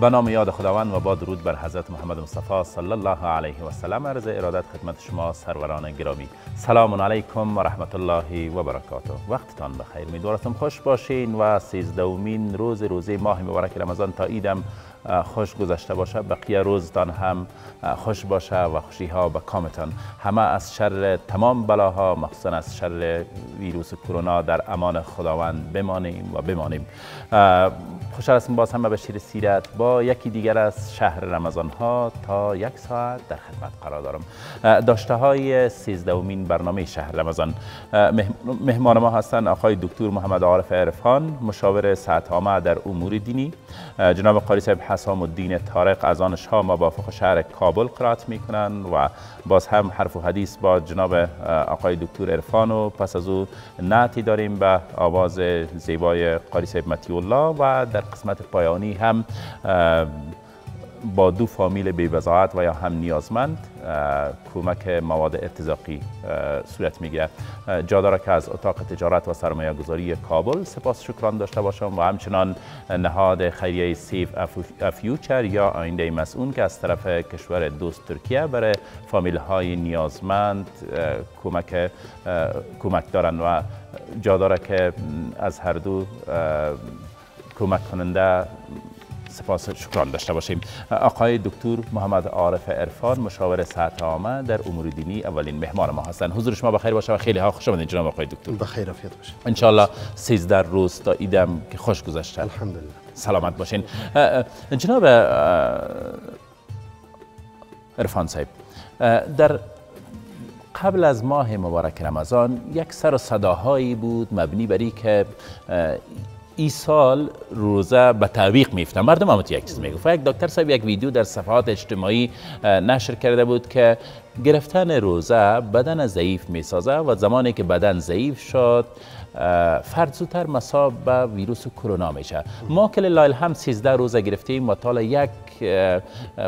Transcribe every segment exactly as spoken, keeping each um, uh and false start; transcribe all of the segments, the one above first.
به نام یاد خداوند و با درود بر حضرت محمد مصطفی صلی الله علیه و سلم عرض ارادت خدمت شما سروران گرامی. سلام علیکم و رحمت الله و برکاته. وقتتان بخیر، امیدوارم خوش باشین و سیزدهمین روز روزه ماه مبارک رمضان تا عیدم خوش گذشته باشه، بقیه روزتان هم خوش باشه و خوشی ها به کامتان، همه از شر تمام بلاها مخصوصا از شر ویروس کرونا در امان خداوند بمانیم و بمانیم. خوش هستم باز هم به شیر سیرت با یکی دیگر از شهر رمضان ها تا یک ساعت در خدمت قرار دارم. داشته های سیزدهمین برنامه شهر رمضان، مهمان ما هستند آقای دکتر محمد عارف عرفان، مشاور صحت عامه در امور دینی، جناب قاری صاحب حسام الدین طارق از آن شام ما بافق شهر کابل قرائت میکنن و باز هم حرف و حدیث با جناب آقای دکتر عرفان و پس از او نعتی داریم به آواز زیبای قاری صاحب مطیع الله و در قسمت پایانی هم با دو فامیل بی‌وضاعت و یا هم نیازمند کمک مواد ارتزاقی صورت میگیره. جا داره که از اتاق تجارت و سرمایه گذاری کابل سپاس شکران داشته باشم و همچنان نهاد خیریه سیف افیوچر یا آینده مسئول که از طرف کشور دوست ترکیه برای فامیل های نیازمند کمک کمک دارن و جا داره که از هر دو کمک کننده سپاس شکران داشته باشیم. آقای دکتر محمد عارف عرفان، مشاور صحت عامه در امور دینی، اولین مهمان ما هستند. حضور شما بخیر باشه و خیلی ها خوش آمدید جناب آقای دکتر. بخیر عافیت باشه. ان شاء الله سیزده روز تا عیدم که خوش گذشته. الحمدلله. سلامت باشین. جناب عرفان صاحب، در قبل از ماه مبارک رمضان یک سر و صداهایی بود مبنی بر اینکه ای سال روزه به تعویق میفتن، مردم هم یک چیز میگفت. یک دکتر صاحب یک ویدیو در صفحات اجتماعی نشر کرده بود که گرفتن روزه بدن ضعیف میسازه و زمانی که بدن ضعیف شد فرد زودتر مصاب به ویروس کرونا میشه. ما که لله الحمد سیزده روزه گرفتیم و تا یک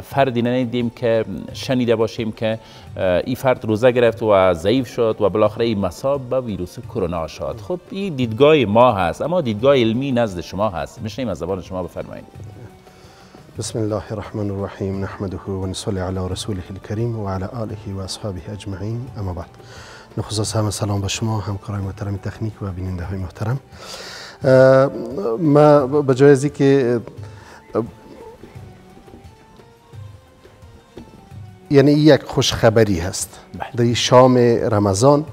فردی ندیدیم که شنیده باشیم که این فرد روزه گرفت و ضعیف شد و بالاخره این مصاب به ویروس کرونا شد. خب این دیدگاه ما هست، اما دیدگاه علمی نزد شما هست، میشنیم از زبان شما بفرمایید. بسم الله الرحمن الرحیم، نحمده و نصلی علی رسوله الکریم و علی آله و اصحابه اجمعین، اما بعد. نخصوص همه سلام به شما همکارای محترم تکنیک و بیننده های محترم. ما به جای از اینکه یعنی یک خوشخبری هست در این شام رمضان،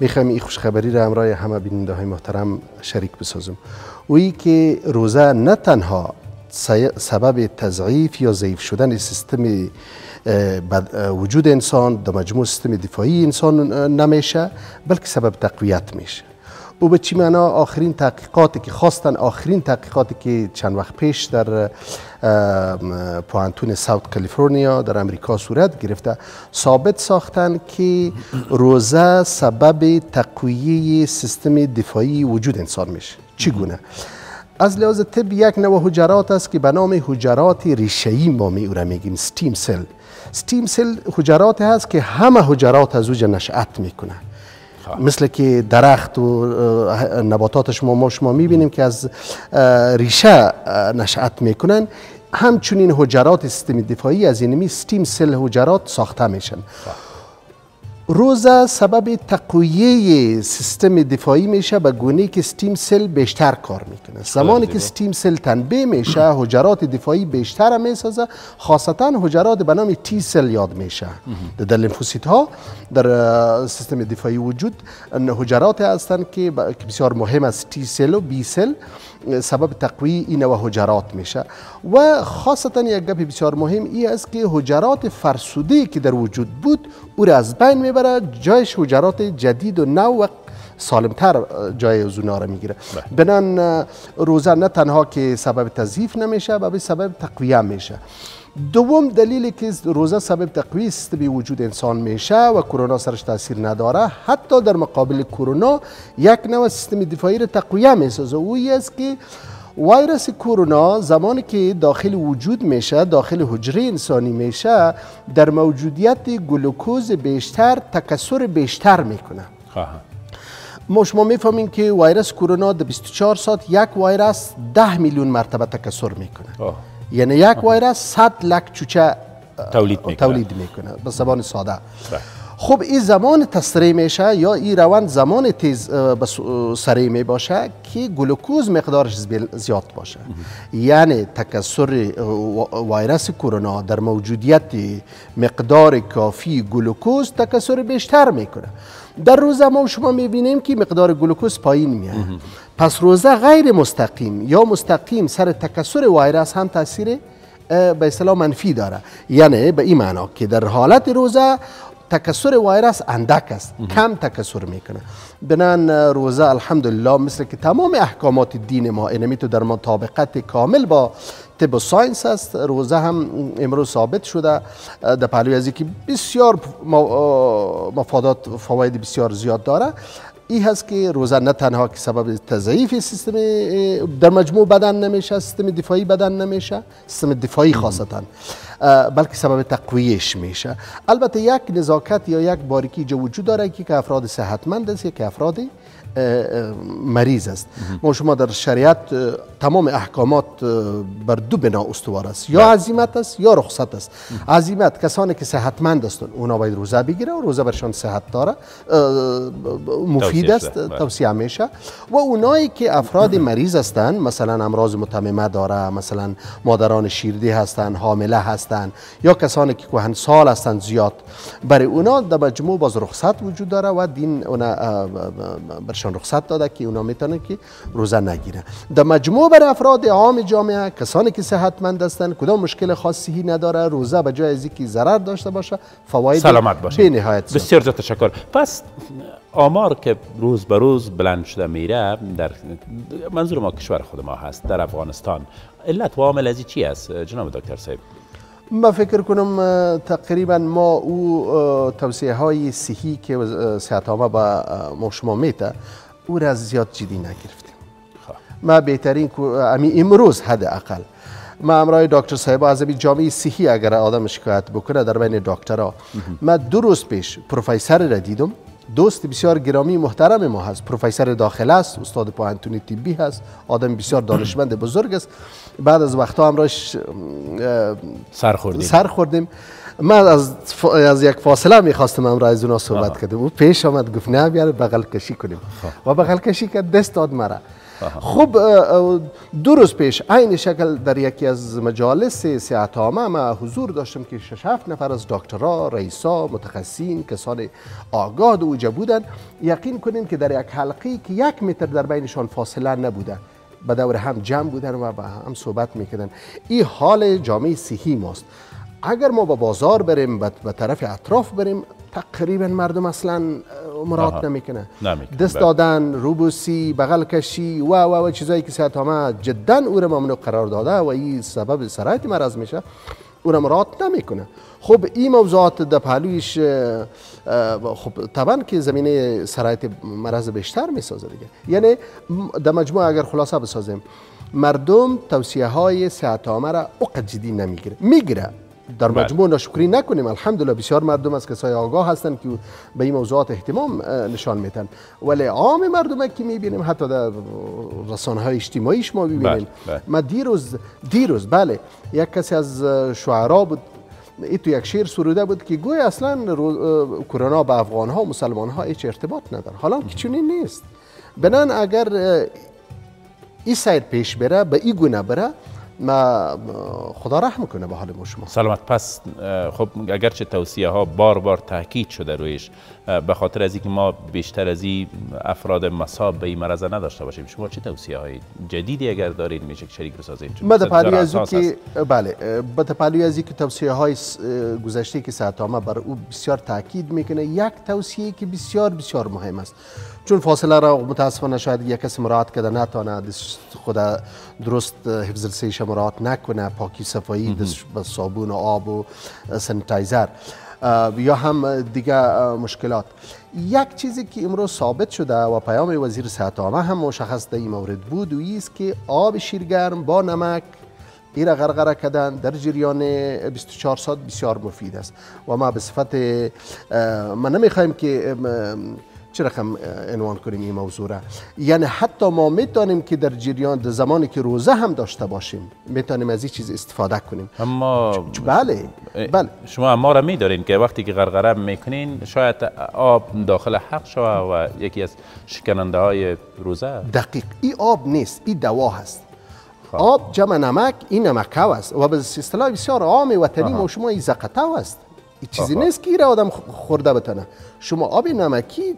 میخوایم این خوشخبری را همراه همه بیننده های محترم شریک بسازم. اویی که روزه نه تنها سبب تضعیف یا ضعیف شدن سیستم وجود انسان در مجموع سیستم دفاعی انسان نمیشه، بلکه سبب تقویت میشه. او به چی معنا؟ آخرین تحقیقاتی که خواستن، آخرین تحقیقاتی که چند وقت پیش در پوانتون ساوت کالیفرنیا در امریکا صورت گرفته ثابت ساختن که روزه سبب تقویه سیستم دفاعی وجود انسان میشه. چگونه؟ از لحاظ طب یک نوع حجرات است که به نام حجرات ریشه‌ای ما می او را میگیم استیم سل. استیم سل حجرات هست که همه حجرات از اوج نشأت میکنه، مثل که درخت و نباتاتش ما شما میبینیم که از ریشه نشأت میکنن، همچنین حجرات سیستم دفاعی از اینمی استیم سل حجرات ساخته میشن. روزه سبب تقویه سیستم دفاعی میشه به گونه که استیم سل بیشتر کار میکنه. زمانی که استیم سل تنبیه میشه حجرات دفاعی بیشتر میسازه، خاصتا حجرات به نام تی سل یاد میشه. در لیمفوسیت ها در سیستم دفاعی وجود حجرات هستند که بسیار مهم است. تی سل و بی سل سبب تقویه این نوع حجرات میشه و خاصتا یک گپ بسیار مهم ای است که حجرات فرسوده که در وجود بود او را از بین میبره، جایش حجرات جدید و نو و سالمتر جای از اونا را میگیره. بنان روزه نه تنها که سبب تضعیف نمیشه، بلکه سبب تقویه میشه. دوم دلیلی که روزه سبب تقویه سیستم وجود انسان میشه و کرونا سرش تاثیر نداره، حتی در مقابل کرونا یک نوع سیستم دفاعی را تقویه میسازه. اویی است که ویروس کرونا زمانی که داخل وجود میشه، داخل حجره انسانی میشه، در موجودیت گلوکوز بیشتر تکثر بیشتر میکنه. ما شما میفهمیم که ویروس کرونا در بیست و چهار ساعت یک ویروس ده میلیون مرتبه تکثر میکنه. یعنی یک وایر صد لک چوچه تولید میکنه به زبان ساده. خب این زمان تسریع میشه یا این روند زمان تیز سریع میباشه که گلوکوز مقدارش زیاد باشه. یعنی تکثر ویروس کرونا در موجودیت مقدار کافی گلوکوز تکثر بیشتر میکنه. در روزه ما شما میبینیم که مقدار گلوکوز پایین میاد. پس روزه غیر مستقیم یا مستقیم سر تکثر ویروس هم تاثیر به اصطلاح منفی داره. یعنی به این معنا که در حالت روزه تکثر ویروس اندک است، کم تکثر میکنه. بنان روزه الحمدلله مثل که تمام احکامات دین ما اینمی تو در مطابقت کامل با طب و ساینس است. روزه هم امروز ثابت شده در پهلوی از اینکه بسیار مفادات فواید بسیار زیاد داره. ای هست که روزه نه تنها که سبب تضعیف سیستم در مجموع بدن نمیشه، سیستم دفاعی بدن نمیشه، سیستم دفاعی خاصتا، بلکه سبب تقویش میشه. البته یک نزاکت یا یک باریکی جو وجود داره که که افراد صحتمند است یا که افراد مریض است. ما شما در شریعت تمام احکامات بر دو بنا استوار است، یا عزیمت است یا رخصت است. عزیمت کسانی که صحتمند هستند اونا باید روزه بگیره و روزه برشان صحت داره، مفید است، توصیه میشه. و اونایی که افراد مریض هستند، مثلا امراض متممه داره، مثلا مادران شیرده هستند، حامله هستند، یا کسانی که کهنسال هستند زیاد، برای اونا در مجموع باز رخصت وجود داره و دین اونا برشان رخصت داده که اونا میتونن که روزه نگیره. در مجموع بر افراد عام جامعه، کسانی که صحتمند هستند، کدام مشکل خاصی نداره، روزه به جای از اینکه ضرر داشته باشه، فواید سلامت باشه. به نهایت بسیار تشکر. پس آمار که روز به روز بلند شده میره، در منظور ما کشور خود ما هست، در افغانستان، علت و عامل از چی است جناب دکتر صاحب؟ من فکر کنم تقریبا ما او توصیه های صحی که صحت عامه به ما شما میته او را زیاد جدی نگرفتیم. ما بهترین امی امروز حداقل ما امرای دکتر صاحب از جامعه صحی اگر آدم شکایت بکنه در بین دکترها، ما دو روز پیش پروفسور را دیدم، دوست بسیار گرامی محترم ما هست، پروفسور داخله است، استاد پوانتون طبی هست، آدم بسیار دانشمند بزرگ است. بعد از وقتا همراهش سر خوردیم سر خوردیم من از, ف... از یک فاصله میخواستم امراه از اونا صحبت کردم. او پیش آمد گفت نه بیاره بغل کشی کنیم. آه. و بغل کشی که دست داد مرا. خب دو روز پیش عین شکل در یکی از مجالس صحت عامه ما حضور داشتم که شش هفت نفر از دکترها، رئیسا، متخصصین، کسان آگاه اوجه بودن. یقین کنین که در یک حلقی که یک متر در بینشان فاصله نبوده، به دور هم جمع بودن و با هم صحبت میکردن. این حال جامعه صحی ماست. اگر ما به بازار بریم، به طرف اطراف بریم، تقریبا مردم اصلا مراد نمیکنه. دست دادن، روبوسی، بغل کشی و و و چیزایی که صحت عامه جدا او را ممنوع قرار داده و این سبب سرایت مرض میشه، او را مراد نمیکنه. خب این موضوعات در پهلویش خب طبعا که زمینه سرایت مرض بیشتر میسازه دیگه. یعنی در مجموع اگر خلاصه بسازیم، مردم توصیه های صحت عامه را اوقات جدی نمیگیره، میگیره. در مجموع ناشکری نکنیم، الحمدلله بسیار مردم از کسای آگاه هستند که به این موضوعات اهتمام نشان میتن. ولی عام مردم که میبینیم حتی در رسانه های اجتماعی شما میبینیم. ما دیروز دیروز بله یک کسی از شعرا بود، ایتو یک شعر سروده بود که گویا اصلا کرونا به افغان ها و مسلمان ها هیچ ارتباط نداره. حالا که چنین نیست. بنان اگر این سیر پیش بره، به این گونه بره، ما خدا رحم کنه به حال ما شما سلامت. پس خب اگرچه توصیه ها بار بار تاکید شده رویش، به خاطر از اینکه ما بیشتر از این افراد مصاب به این مرض نداشته باشیم، شما چه توصیه های جدیدی اگر دارید میشه شریک بسازید؟ بده پهلوی از اینکه بله بده پهلوی از اینکه توصیه های گذشته که صحت عامه بر او بسیار تاکید میکنه، یک توصیه که بسیار بسیار مهم است، چون فاصله را متاسفانه شاید یک کسی مراعات کرده نتونه، دست خود درست حفظ لسیش مراعات نکنه، پاکی صفایی، دست با صابون و آب و سنتایزر یا هم دیگه مشکلات. یک چیزی که امروز ثابت شده و پیام وزیر صحت عامه هم مشخص در این مورد بود و ایست که آب شیرگرم با نمک این را غرغره کردن در جریان بیست و چهار ساعت بسیار مفید است. و ما به صفت ما نمیخوایم که چه رقم عنوان کنیم این موضوع را؟ یعنی حتی ما میتونیم که در جریان در زمانی که روزه هم داشته باشیم میتونیم از این چیز استفاده کنیم. اما بله بله شما اما را میدارین که وقتی که غرغره میکنین شاید آب داخل حق شوه و یکی از شکننده های روزه. دقیق این آب نیست، این دوا هست. آب جمع نمک، این نمک است و به اصطلاح بسیار عام وطنی ما شما این زقته است. این چیزی نیست که این را آدم خورده بتونه. شما آب نمکی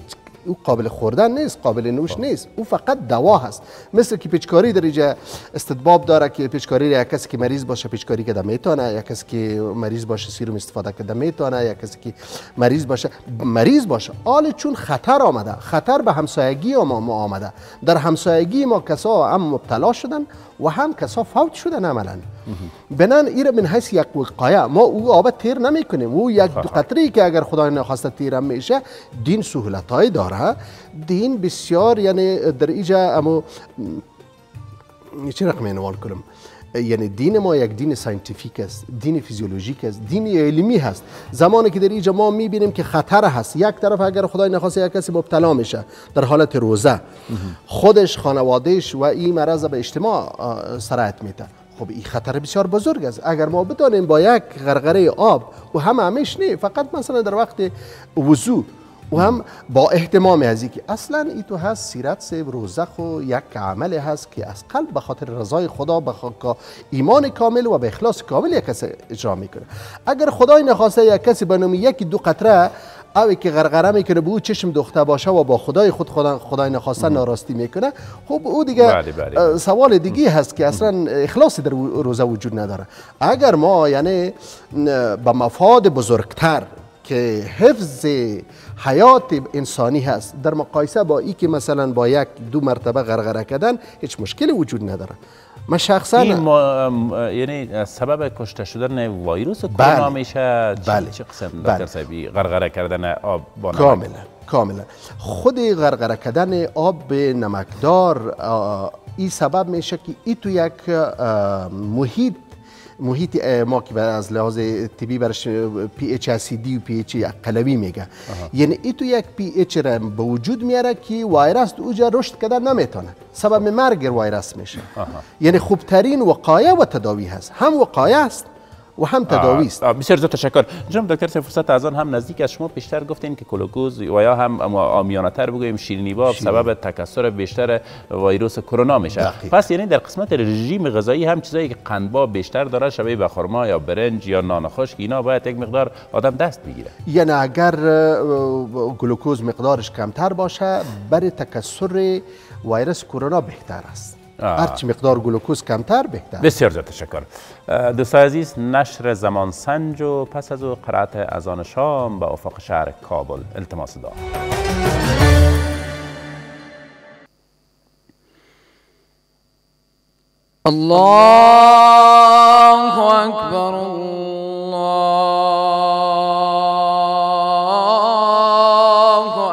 او قابل خوردن نیست، قابل نوش نیست، او فقط دوا هست. مثل که پیچکاری در اینجا استطباب داره که پیچکاری را یک کسی که مریض باشه پیچکاری کده میتونه، یک کسی که مریض باشه سیروم استفاده کده میتونه، یک کسی که مریض باشه مریض باشه آل چون خطر آمده، خطر به همسایگی ما ما آمده. در همسایگی ما کسا هم مبتلا شدن و هم کسا فوت شدن عملا. بنان ایره من حیث یک وقایه ما او آب تیر نمیکنیم، او یک دو قطری که اگر خدا نخواسته تیرم میشه. دین سهولتای داره، دین بسیار یعنی در اینجا امو چه رقم عنوان کنم، یعنی دین ما یک دین ساینتیفیک است، دین فیزیولوژیک است، دین علمی هست. زمانی که در اینجا ما میبینیم که خطر هست، یک طرف اگر خدای نخواسته یک کسی مبتلا میشه در حالت روزه، خودش خانوادهش و این مرض به اجتماع سرایت میده. خب این خطر بسیار بزرگ است. اگر ما بدانیم با یک غرغره آب و هم همیش نه، فقط مثلا در وقت وضو و هم با اهتمام از اینکه اصلا ای تو هست سیرت سیب روزه خو یک عمل هست که از قلب به خاطر رضای خدا به ایمان کامل و به اخلاص کامل یک کسی اجرا میکنه. اگر خدای نخواسته یک کسی بنامی یکی دو قطره او که غرغره میکنه به او چشم دخته باشه و با خدای خود خدا خدای نخواسته ناراستی میکنه، خب او دیگه سوال دیگه هست که اصلا اخلاص در روزه وجود نداره. اگر ما یعنی به مفاد بزرگتر که حفظ حیات انسانی هست در مقایسه با ای که مثلا با یک دو مرتبه غرغره کردن هیچ مشکلی وجود نداره. من شخصا یعنی سبب کشته شدن ویروس کرونا میشه چه قسم دکتر صاحبی؟ غرغره کردن آب با نمک. کاملا کاملا خود غرغره کردن آب نمکدار این سبب میشه که ای تو یک محیط محیط ما که از لحاظ طبی برش پی اچ اسیدی و پی اچ قلبی میگه، یعنی ای تو یک پی اچ را به وجود میاره که ویروس اوجا رشد کرده نمیتونه، سبب مرگ ویروس میشه. یعنی خوبترین وقایه و تداوی هست، هم وقایه است و هم تداوی است. بسیار زیاد تشکر جناب دکتر صاحب. فرصت از آن هم نزدیک است. شما بیشتر گفتین که کلوگوز و یا هم عامیانه‌تر بگویم شیرینی باب سبب تکثر بیشتر ویروس کرونا میشه. دقیق. پس یعنی در قسمت رژیم غذایی هم چیزایی که قندباب بیشتر داره شبیه به خرما یا برنج یا نان خشک اینا باید یک مقدار آدم دست بگیره. یعنی اگر گلوکوز مقدارش کمتر باشه برای تکثر ویروس کرونا بهتر است. هرچی مقدار گلوکوز کمتر بهتر. بسیار زیاد تشکر دوستان عزیز. نشر زمان سنج و پس از او قرائت اذان شام به افق شهر کابل. التماس دعا. الله اکبر الله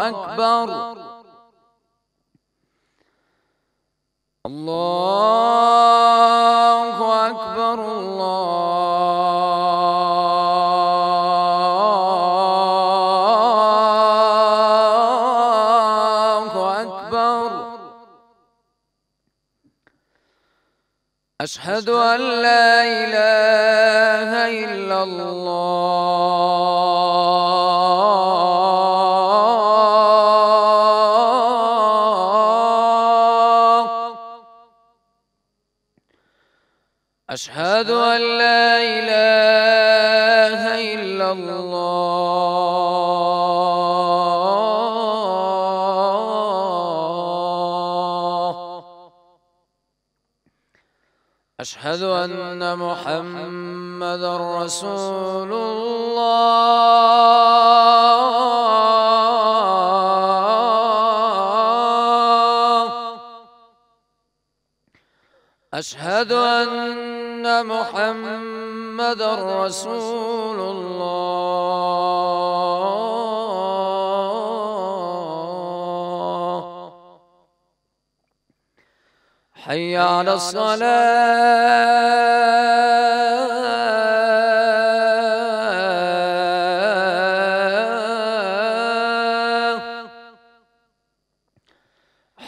اکبر الله أكبر الله أكبر أشهد أن لا إله إلا الله أشهد أن لا إله إلا الله أشهد أن محمدا رسول الله أشهد أن محمد رسول الله حي على الصلاة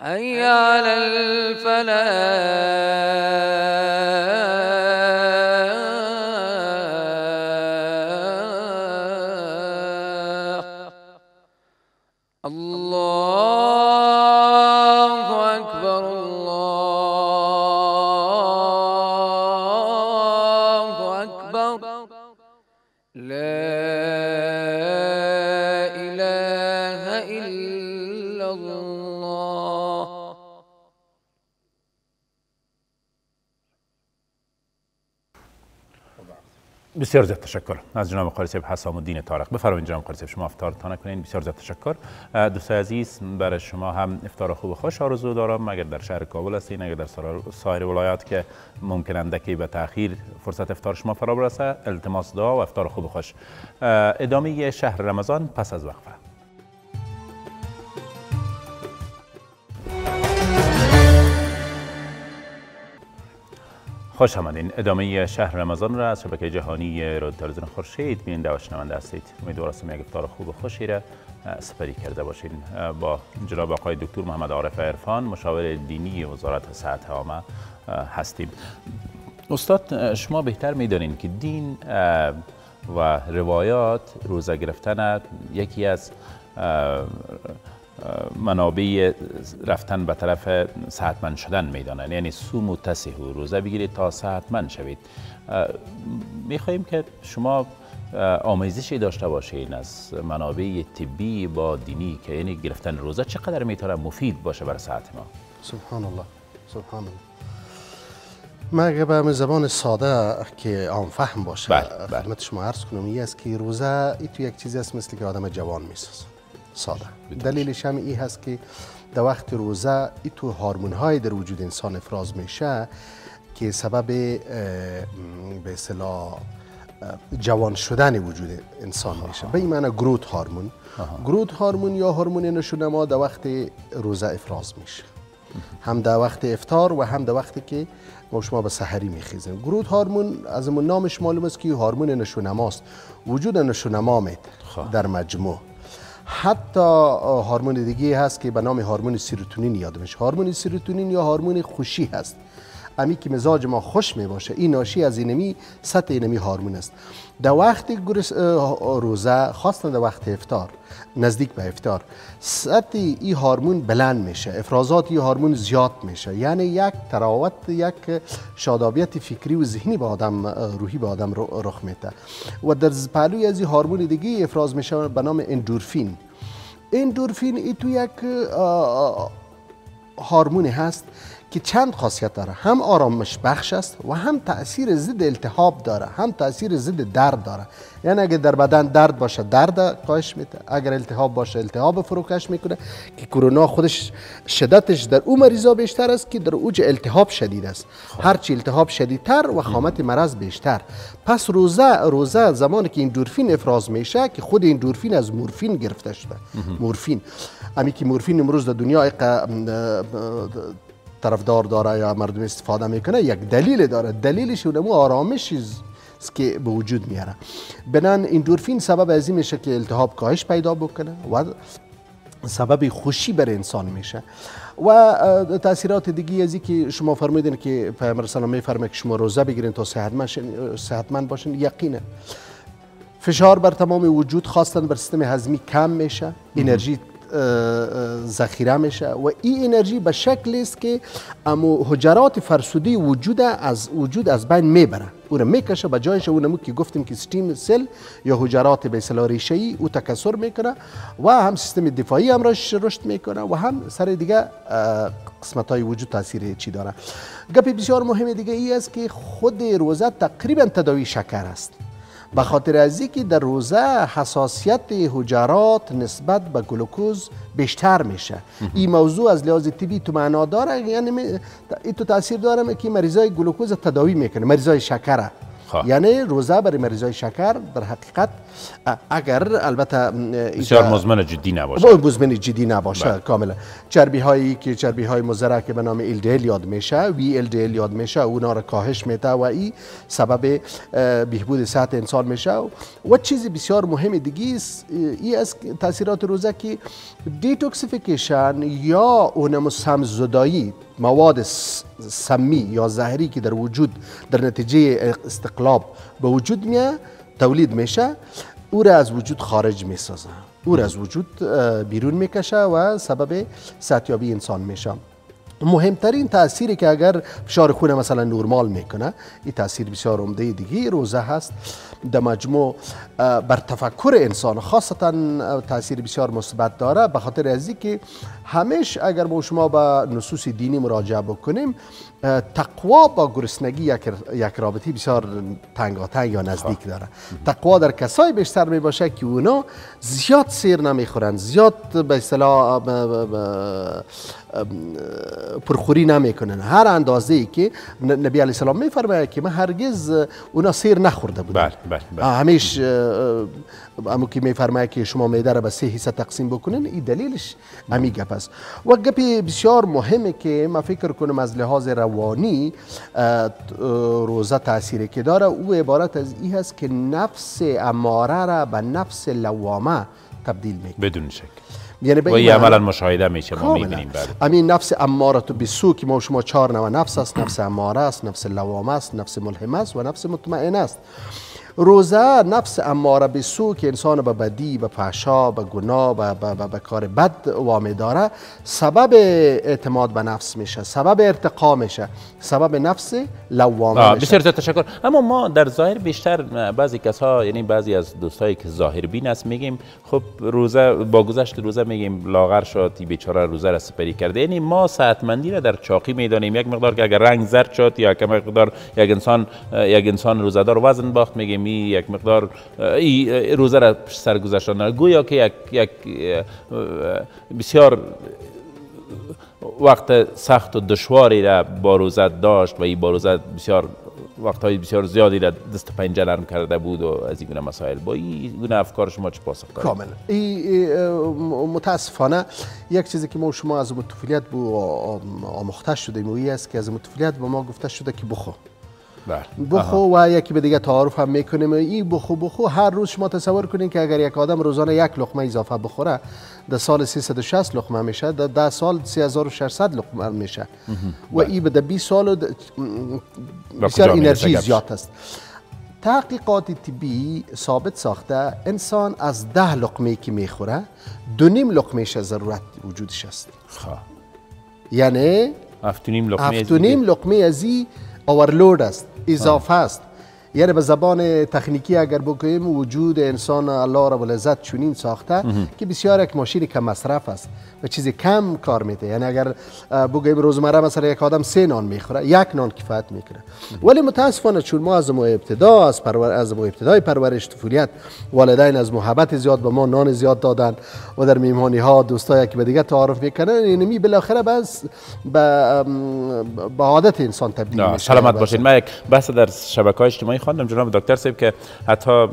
حي على الفلاح. الله أكبر الله أكبر لا إله إلا الله. بسیار زیاد تشکر از جناب قاری صاحب حسام الدین طارق. بفرمایید جناب قاری صاحب، شما افطارتان نکنین. بسیار زیاد تشکر. دوستای عزیز، برای شما هم افطار خوب و خوش آرزو دارم. اگر در شهر کابل هستین، اگر در سایر ولایات که ممکن اندکی به تاخیر فرصت افطار شما فرا برسه، التماس دعا و افطار خوب و خوش. ادامه شهر رمضان پس از وقفه. خوش آمدین. ادامه شهر رمضان را از شبکه جهانی رادیو تلویزیون خورشید بیننده و شنونده هستید. امیدوار هستم یک افطار خوب و خوشی را سپری کرده باشین. با جناب آقای دکتر محمد عارف عرفان، مشاور دینی وزارت صحت عامه هستیم. استاد، شما بهتر می‌دانید که دین و روایات، روزه گرفتن یکی از منابع رفتن به طرف صحتمند شدن میدانند. یعنی صوم و تصیحو، روزه بگیرید تا صحتمند شوید. میخواهیم که شما آموزشی داشته باشین از منابع طبی با دینی که یعنی گرفتن روزه چقدر میتونه مفید باشه برای صحت ما. سبحان الله سبحان الله. من اگه به زبان ساده که عام فهم باشه خدمت شما عرض کنم، این است که روزه تو یک چیزی است مثل که آدم جوان میسازه. ساده. دلیلش هم این هست که در وقت روزه ایتو هورمون های در وجود انسان افراز میشه که سبب به اصطلاح جوان شدن وجود انسان میشه. به این معنی گروت هورمون، گروت هورمون یا هورمون نشونما در وقت روزه افراز میشه، هم در وقت افطار و هم در وقتی که ما شما به سحری میخیزیم. گروت هورمون از همون نامش معلوم است که هورمون نشونماست، وجود نشونما میت در مجموع. حتی هورمون دیگه هست که به نام هورمون سیروتونین یاد میشه. هورمون سیروتونین یا هورمون خوشی هست، امی که مزاج ما خوش می باشه. این ناشی از اینمی سطح اینمی هورمون است. در وقت روزه، خاصا در وقت افطار، نزدیک به افطار، سطح این هورمون بلند میشه، افرازات این هورمون زیاد میشه. یعنی یک تراوت، یک شادابیت فکری و ذهنی به آدم، روحی به آدم رخ میده. و در پهلوی از این هورمون دیگه افراز میشه به نام اندورفین. اندورفین ای تو یک هورمون هست که چند خاصیت داره، هم آرامش بخش است و هم تاثیر ضد التهاب داره، هم تاثیر ضد درد داره. یعنی اگر در بدن درد باشه، درد کاهش میده، اگر التهاب باشه، التهاب فروکش میکنه. که کرونا خودش شدتش در او مریضا بیشتر است که در اوج التهاب شدید است. هرچی التهاب شدیدتر و خامت مرض بیشتر. پس روزه روزه زمانی که اندورفین افراز میشه، که خود اندورفین از مورفین گرفته شده. مورفین، امی که مورفین امروز در دنیا طرفدار داره یا مردم استفاده میکنه، یک دلیل داره. دلیلش اونمو آرامشی است که به وجود میاره. بنان اندورفین سبب از این میشه که التهاب کاهش پیدا بکنه و سبب خوشی برای انسان میشه. و تاثیرات دیگه از که شما فرمودین که پیامبر سلام میفرمه که شما روزه بگیرین تا صحتمند باشین، یقینا فشار بر تمام وجود، خاصتا بر سیستم هضمی کم میشه، انرژی ذخیره میشه. و این انرژی به شکلی است که امو حجرات فرسودی وجود از وجود از بین میبره، او را میکشه به جایش. اونمو که گفتیم که سیستم سل یا حجرات به اصطلاح ریشه‌ای او تکثر میکنه و هم سیستم دفاعی هم رشد میکنه و هم سر دیگه قسمت های وجود تاثیر چی داره. گپی بسیار مهم دیگه ای است که خود روزه تقریبا تداوی شکر است. به خاطر از اینکه در روزه حساسیت حجرات نسبت به گلوکوز بیشتر میشه. این موضوع از لحاظ طبی تو معنا داره، یعنی این تو تاثیر داره که مریضای گلوکوز تداوی میکنه، مریضای شکره. خواه. یعنی روزه برای مریضای شکر در حقیقت اگر البته بسیار مزمن جدی نباشه، مزمن جدی نباشه کاملا، چربی هایی که چربی های مضر که به نام ال دی ال یاد میشه، وی ال دی ال یاد میشه، اونا رو کاهش میده و این سبب بهبود صحت انسان میشه. و چیزی بسیار مهم دیگه این از تاثیرات روزه که دیتوکسیفیکیشن یا اونموسم زدایی مواد سمی یا زهری که در وجود در نتیجه استقلاب به وجود میاد، تولید میشه، او را از وجود خارج میسازه، او را از وجود بیرون میکشه و سبب صحتیابی انسان میشه. مهمترین تأثیری که اگر فشار خون مثلا نورمال میکنه، این تأثیر بسیار عمده دیگه روزه هست. در مجموع بر تفکر انسان خاصتا تأثیر بسیار مثبت داره، به خاطر ازی که همش اگر با شما به نصوص دینی مراجعه بکنیم، تقوا با گرسنگی یک, یک رابطی بسیار تنگاتنگ یا نزدیک داره. تقوا در کسای بیشتر می باشه که اونا زیاد سیر نمیخورن، زیاد به اصطلاح پرخوری نمیکنن. هر اندازه ای که نبی علیه السلام میفرماید که من هرگز اونا سیر نخورده بودم. بله بله بله. همیش همون که میفرماید که شما معده را به سه حصه تقسیم بکنن، این دلیلش همین گپ است. و گپی بسیار مهمه که من فکر کنم از لحاظ روانی روزه تأثیری که داره، او عبارت از این هست که نفس اماره را به نفس لوامه تبدیل میکنه بدون شک. یعنی و این عملا مشاهده میشه، ما میبینیم. همین نفس اماره تو بسو که ما شما چهار نوع نفس است، نفس اماره است، نفس لوامه است، نفس ملهمه است و نفس مطمئن است. روزه نفس اماره بسو که انسان به بدی، به فحشا، به گناه، به کار بد وامه داره، سبب اعتماد به نفس میشه، سبب ارتقا میشه، سبب نفس لوامه میشه. بسیار تشکر. اما ما در ظاهر بیشتر بعضی کسها، یعنی بعضی از دوستایی که ظاهر بین است، میگیم خب روزه با گذشت روزه میگیم لاغر شد، بیچاره روزه را سپری کرده. یعنی ما صحتمندی را در چاقی میدانیم، یک مقدار که اگر رنگ زرد شد یا یک مقدار یک انسان یک انسان روزه‌دار وزن باخت، میگیم یک مقدار این روزه را سرگذشتن. گویا که یک, یک بسیار وقت سخت و دشواری را با روزه داشت و این با روزه بسیار وقتهای بسیار زیادی را دست پنجه نرم کرده بود و از این گونه مسائل. با این گونه افکار شما چه پاسخ دارید؟ کاملا متاسفانه یک چیزی که ما شما از متفلیت آموخته شده این است که از متفلیت به ما گفته شده که بخو بخو و یکی به دیگه تعارف هم میکنیم. این بخو بخو هر روز شما تصور کنین که اگر یک آدم روزانه یک لقمه اضافه بخوره، در سال سیصد و شصت لقمه میشه، در ده سال سه هزار و ششصد لقمه میشه و این به بیست سال بسیار انرژی زیاد است. تحقیقات طبی ثابت ساخته انسان از ده لقمه که میخوره، دو نیم لقمهش ضرورت وجودش است. یعنی هفت و نیم لقمه ازی اورلود است، اضافه است. یعنی به زبان تکنیکی اگر بگوییم، وجود انسان الله رب العزت چنین ساخته که بسیار یک ماشین کم مصرف است و چیزی کم کار میده. یعنی اگر بگوییم روزمره مثلا یک آدم سه نان میخوره، یک نان کفایت میکنه. ولی متاسفانه چون ما از ابتدا از پرور از ابتدای پرورش طفولیت، والدین از محبت زیاد به ما نان زیاد دادن و در میهمانی ها دوستا یکی به دیگه تعارف میکنن، اینمی بالاخره بس به عادت انسان تبدیل میشه. سلامت باشین. من یک بحث در شبکه‌های اجتماعی خواندم جناب دکتر صاحب که حتی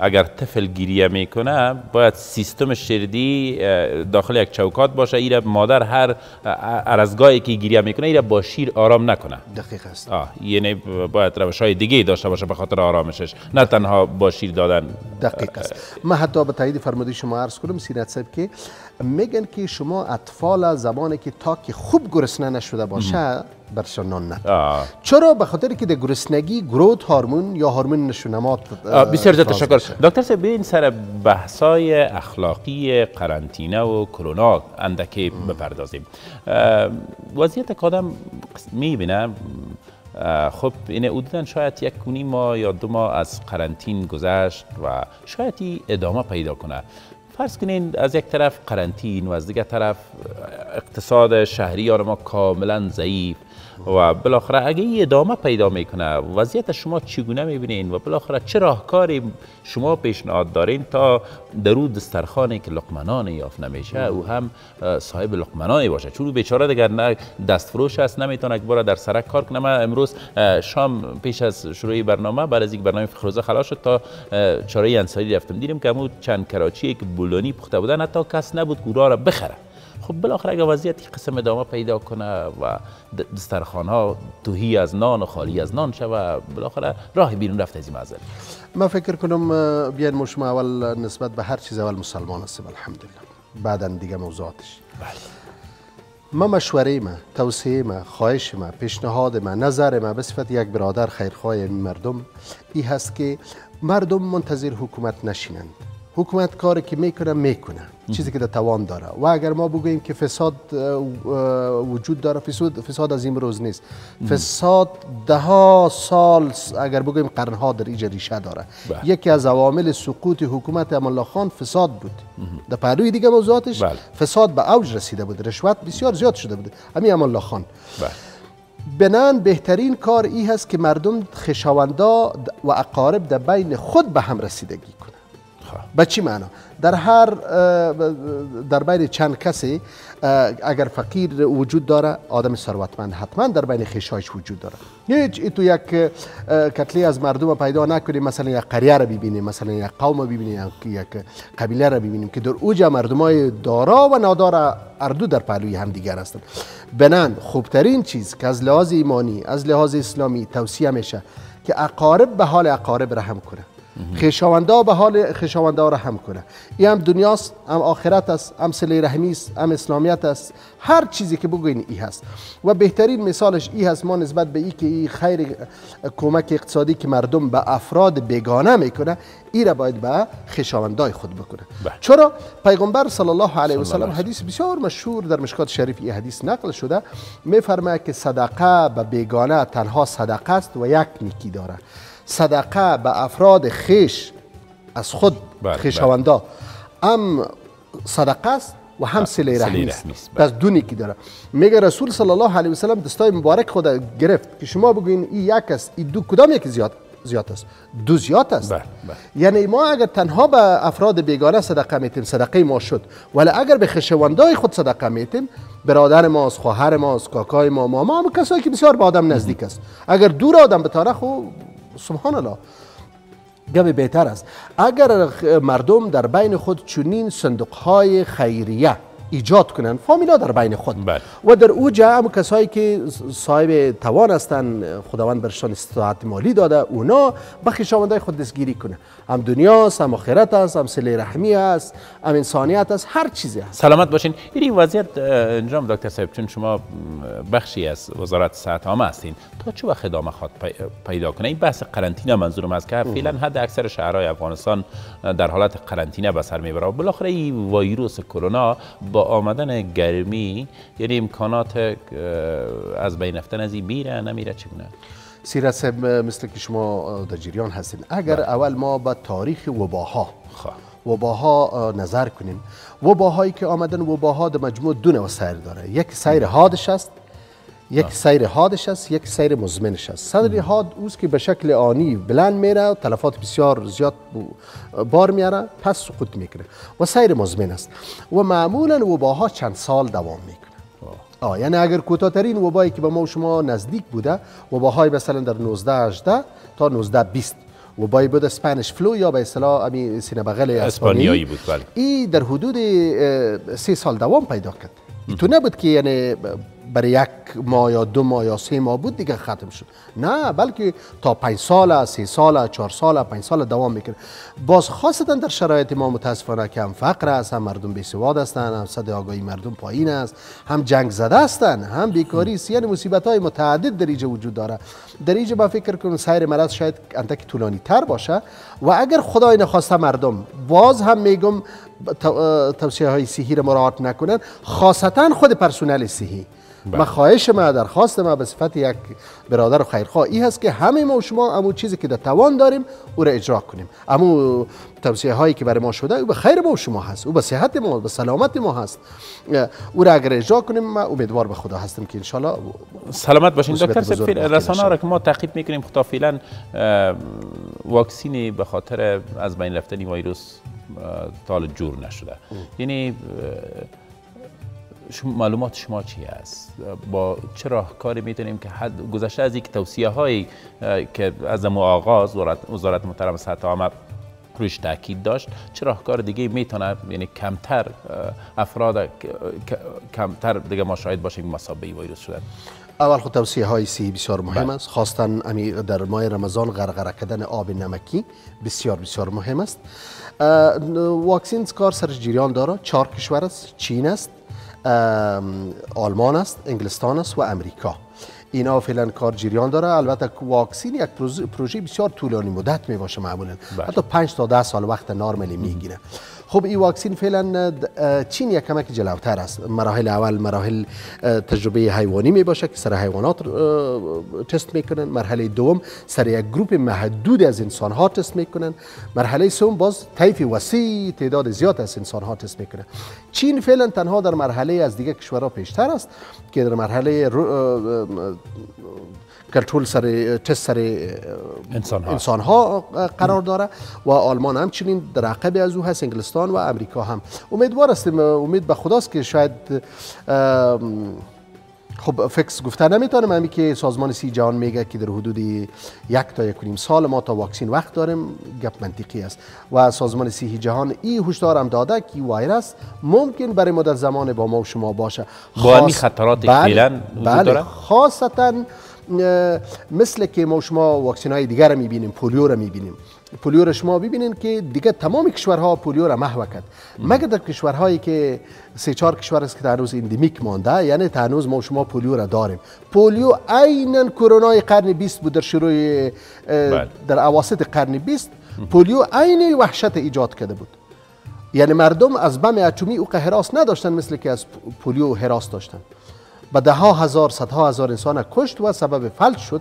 اگر طفل گریه میکنه، باید سیستم شیردی داخل یک چوکات باشه. ایره مادر هر ارزگاهی که گریه میکنه، ایره با شیر آرام نکنه. دقیق است. یعنی باید روش های دیگه داشته باشه به خاطر آرامشش، نه تنها با شیر دادن. دقیق است. من حتی به تایید فرمودی شما عرض کنم سیرت صاحب که میگن که شما اطفال زمانی که تا که خوب گرسنه نشده باشه برشان نان ندهید. چرا؟ به خاطر که در گرسنگی گروت هورمون یا هورمون نشونما. بسیار تشکر دکتر صاحب. ببین سر بحث‌های اخلاقی قرنطینه و کرونا اندکی بپردازیم. وضعیت که آدم میبینه، خب اینه حدودا شاید یک و نیم ماه یا دو ماه از قرنطین گذشت و شاید این ادامه پیدا کنه. فرض کنین از یک طرف قرنطین و از دیگر طرف اقتصاد شهری ما کاملا ضعیف و بالاخره اگه این ادامه پیدا میکنه وضعیت شما چگونه میبینین و بالاخره چه راهکاری شما پیشنهاد دارین تا در اون دسترخوانی که لقمنان یافت نمیشه او هم صاحب لقمنان باشه؟ چون بیچاره دیگر نه دستفروش است، نمیتونه بار در سرک کار کنه. من امروز شام پیش از شروع برنامه بعد از یک برنامه فخروزه خلاص شد تا چاره انصاری رفتم، دیدم که مو چند کراچی یک بولونی پخته بودن، حتی کس نبود گورا را بخره. خب بالاخره اگه وضعیت قسم ادامه پیدا کنه و دسترخوان ها تهی از نان و خالی از نان شوه، بالاخره راه بیرون رفت از این معضل. من فکر کنم بیان ما شما اول نسبت به هر چیز اول مسلمان هستیم الحمدلله، بعدا دیگه موضوعاتش. بله. ما مشوره ما، توصیه ما، خواهش ما، پیشنهاد ما، نظر ما به صفت یک برادر خیرخواه مردم این هست که مردم منتظر حکومت نشینند. حکومت کاری که میکنه میکنه، چیزی که در توان داره. و اگر ما بگوییم که فساد وجود داره، فساد فساد از امروز نیست. فساد ده ها سال اگر بگوییم قرنها در اینجا ریشه داره. بله. یکی از عوامل سقوط حکومت امان الله خان فساد بود. در پهلوی دیگه موضوعاتش بله. فساد به اوج رسیده بود، رشوت بسیار زیاد شده بود. همین امان الله خان. بله. بنان بهترین کار این هست که مردم خشاوندا و اقارب در بین خود به هم رسیدگی کنند. به چی معنا؟ در هر در بین چند کسی اگر فقیر وجود داره، آدم ثروتمند حتما در بین خیشایش وجود داره. هیچ ای تو یک کتله از مردم پیدا نکنیم، مثلا یک قریه را ببینیم، مثلا یک قوم را ببینیم، یک قبیله را ببینیم که در اوجه مردمای دارا و نادارا اردو در پهلوی هم دیگر هستند. بنان خوبترین چیز که از لحاظ ایمانی، از لحاظ اسلامی توصیه میشه که اقارب به حال اقارب رحم کنه، خیشاوندا به حال خیشاوندا رحم کنه. این هم دنیاست، هم آخرت است، هم صله رحمی است، هم اسلامیت است. هر چیزی که بگوین این هست و بهترین مثالش این هست. ما نسبت به این که این خیر کمک اقتصادی که مردم به افراد بیگانه میکنه، این را باید به خیشاوندای خود بکنه. بله. چرا پیغمبر صلی الله علیه و سلم حدیث بسیار مشهور در مشکات شریف این حدیث نقل شده، میفرماید که صدقه به بیگانه تنها صدقه است و یک نیکی داره. صدقه به افراد خیش از خود خیشاوندا هم صدقه است و هم صله رحمی است. پس دو نیکی داره. میگه رسول صلی الله علیه و سلم دستای مبارک خود گرفت که شما بگوین این یک است، این دو، کدام یکی زیاد زیاد است؟ دو زیاد است. یعنی ما اگر تنها به افراد بیگانه صدقه میتیم، صدقه ما شد، ولی اگر به خیشاوندای خود صدقه میتیم، برادر ما است، خواهر ما است، کاکای ما، ماما، ما کسایی که بسیار به آدم نزدیک است. اگر دور آدم بتاره، خب سبحان الله گم بهتر است. اگر مردم در بین خود چنین صندوق های خیریه ایجاد کنند، فامیلا در بین خود بل. و در اوجه هم کسایی که صاحب توان هستند، خداوند برشان استطاعت مالی داده، اونا به خیشاوندای خود دستگیری کنه. هم دنیاست، هم آخرت است، هم صله رحمی است، هم انسانیت است، هر چیزی هست. سلامت باشین. این وضعیت انجام دکتر صاحب، چون شما بخشی از وزارت صحت عامه هستین، تا چه وقت ادامه خواهد پیدا کنه؟ این بحث قرنطینه منظورم است که فعلا حد اکثر شهرهای افغانستان در حالت قرنطینه به سر میبره. بالاخره این ویروس کرونا با آمدن گرمی، یعنی امکانات از بین رفتن از این میره نمیره چگونه؟ سیرت صاحب، مثل که شما در جریان هستین، اگر بله. اول ما به تاریخ وباها وباها نظر کنیم، وباهایی که آمدن، وباها در مجموع دو نوع سیر داره. یک سیر حادش است، یک آه. سیر حادش است، یک سیر مزمنش است. سیر حاد اوست که به شکل آنی بلند میره، تلفات بسیار زیاد بار میاره، پس سقوط میکنه و سیر مزمن است. و معمولا وباها چند سال دوام میکنه. آه یعنی اگر کوتاه‌ترین وبایی که به ما و شما نزدیک بوده، وباهای مثلا در نوزده هجده تا نوزده بیست وبایی بود، اسپانیش فلویا به اصطلاح همین سینه بغل اسپانیایی بود. بله. این در حدود سه سال دوام پیدا کرد. تو نبود که یعنی برای یک ماه یا دو ماه یا سه ماه بود دیگه ختم شد، نه، بلکه تا پنج ساله، سه ساله، چهار ساله، پنج ساله دوام میکنه. باز خاصتا در شرایط ما متاسفانه که هم فقر است، هم مردم بیسواد هستند، هم سطح آگاهی مردم پایین است، هم جنگ زده هستند، هم بیکاری است، یعنی مصیبت های متعدد در اینجا وجود داره. در اینجا با فکر کنم سیر مرض شاید اندک طولانی تر باشه و اگر خدای نخواسته مردم، باز هم میگم، توصیه های صحی را مراعات نکنند، خاصتا خود پرسنل صحی. و خواهش ما، درخواست ما به صفت یک برادر خیرخواه این هست که همه ما و شما امو چیزی که در توان داریم او را اجرا کنیم. امو توصیه هایی که برای ما شده او به خیر ما و شما هست، او به صحت ما، به سلامت ما هست. او را اگر اجرا کنیم ما امیدوار به خدا هستیم که ان شاء الله سلامت باشین. دکتر سفیر، رسانه‌ها را که ما تعقیب میکنیم خدا فعلا واکسینی به خاطر از بین رفتن ویروس تا جور نشده. یعنی شما معلومات شما چی است؟ با چه راهکاری میتونیم که حد گذشته از یک توصیه هایی که از مو آغاز وزارت محترم صحت عامه روش تاکید داشت، چه راهکار دیگه میتونه یعنی کمتر افراد کمتر دیگه ما شاهد باشیم مصابه ویروس شدن؟ اول خود توصیه های سی بسیار مهم است، خواستن در ماه رمضان غرغره کردن آب نمکی بسیار بسیار مهم است. واکسین کار سرش جریان داره، چهار کشور است، چین است، آلمان است، انگلستان است و امریکا. اینا فعلا کار جریان داره. البته واکسین یک پروژه بسیار طولانی مدت می باشه، معمولا حتی پنج تا ده سال وقت نارملی میگیره. خب این واکسین فعلا چین یک کمک جلوتر است. مراحل اول مراحل تجربه حیوانی می باشه که سر حیوانات تست میکنن. مرحله دوم سر یک گروپ محدود از انسان ها تست میکنن. مرحله سوم باز طیف وسیع تعداد زیاد از انسان ها تست میکنن. چین فعلا تنها در مرحله از دیگه کشورها پیشتر است که در مرحله کنترل سر تست سر انسان ها قرار داره و آلمان همچنین در عقب از او هست، انگلستان و امریکا هم. امیدوار هستیم، امید به خداست که شاید خب فکس گفته نمیتونم، همین که سازمان سی جهان میگه که در حدود یک تا یک و نیم سال ما تا واکسین وقت داریم، گپ منطقی است. و سازمان سی جهان این هشدار هم داده که ویروس ممکن برای مدت زمان با ما و شما باشه. با این خطرات فعلا وجود داره، خاصتا مثل که ما شما واکسین های دیگر رو میبینیم، پولیو رو میبینیم. پولیو رو شما ببینین که دیگه تمام کشورها پولیو رو محو کرد، مگر در کشورهایی که سه چهار کشور است که تا هنوز اندمیک مانده، یعنی تا هنوز ما شما پولیو رو داریم. پولیو عیناً کرونا قرن بیست بود، در شروع در اواسط قرن بیست پولیو عین وحشت ایجاد کرده بود. یعنی مردم از بم اتمی او حراس نداشتن مثل که از پولیو حراس داشتن. به ده ها هزار صدها هزار انسان کشت و سبب فلج شد.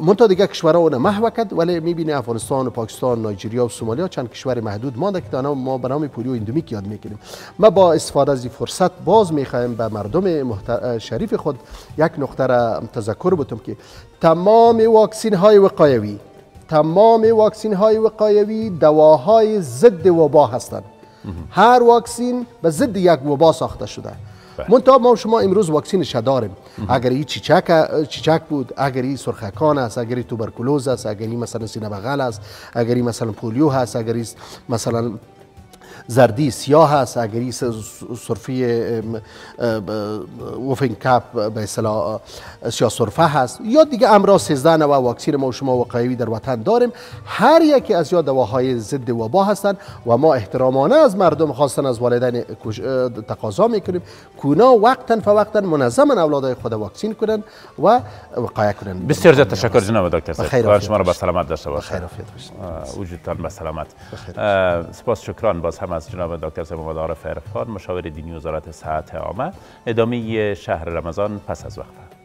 منطقه دیگه کشورها اون محو کرد، ولی میبینی افغانستان و پاکستان، نایجریا و سومالیا چند کشور محدود مانده که دانا ما به نام پولیو اندمیک یاد میکنیم. ما با استفاده از این فرصت باز میخوایم به مردم محت... شریف خود یک نقطه را تذکر بتم که تمام واکسین های وقایوی تمام واکسین های وقایوی دواهای ضد وبا هستند. هر واکسین به ضد یک وبا ساخته شده. منتها ما شما امروز واکسینش داریم. اگر این چیچک چیچک بود، اگر این سرخکان است، اگر این توبرکلوز است، اگر این مثلا سینه بغل است، اگر این مثلا پولیو هست، اگر این مثلا زردی سیاه است، اگر این سرفی وفین کپ به اصطلاح سیاه سرفه هست، یا دیگه امراض سیزده نوع واکسین ما شما وقایوی در وطن داریم. هر یکی از یا دواهای ضد وبا هستند و ما احترامانه از مردم، خواستن از والدین تقاضا میکنیم کونا وقتا فوقتا منظما اولادای خود واکسین کنند و وقایه کنند. بسیار زیاد تشکر جناب دکتر سید، شما را به سلامت داشته باشید. خیر باشید، وجودتان به سلامت. سپاس شکران باز هم از جناب دکتر محمد عارف عرفان، مشاور دینی وزارت صحت عامه. ادامه شهر رمضان پس از وقفه.